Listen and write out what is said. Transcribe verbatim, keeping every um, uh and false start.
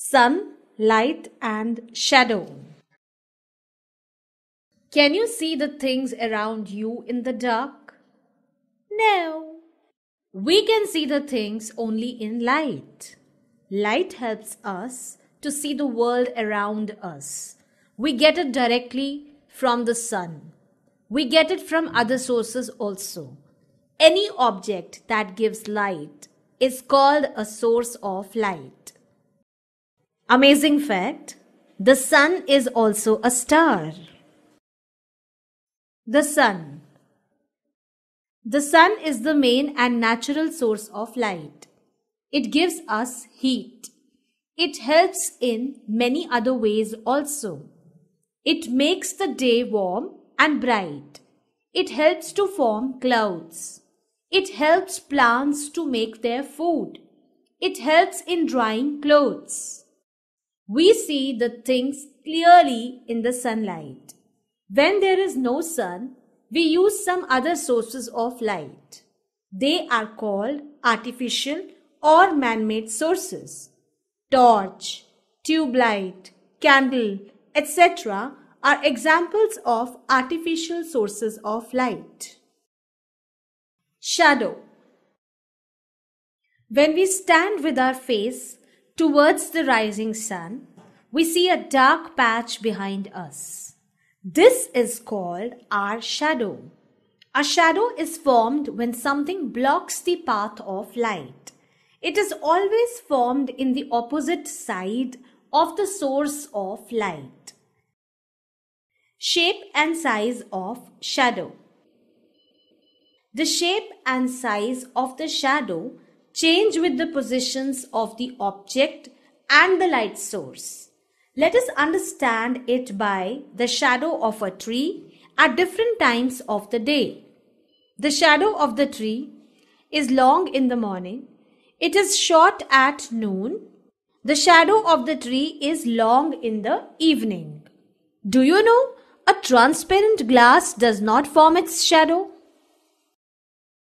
sun, light and shadow. Can you see the things around you in the dark? No. We can see the things only in light. Light helps us to see the world around us. We get it directly from the sun. We get it from other sources also. Any object that gives light is called a source of light. Amazing fact, the sun is also a star. The sun. The sun is the main and natural source of light. It gives us heat. It helps in many other ways also. It makes the day warm and bright. It helps to form clouds. It helps plants to make their food. It helps in drying clothes. We see the things clearly in the sunlight. When there is no sun, we use some other sources of light. They are called artificial or man-made sources. Torch, tube light, candle, et cetera are examples of artificial sources of light. Shadow. When we stand with our face towards the rising sun, we see a dark patch behind us. This is called our shadow. A shadow is formed when something blocks the path of light. It is always formed in the opposite side of the source of light. Shape and size of shadow. The shape and size of the shadow change with the positions of the object and the light source. Let us understand it by the shadow of a tree at different times of the day. The shadow of the tree is long in the morning. It is short at noon. The shadow of the tree is long in the evening. Do you know? A transparent glass does not form its shadow.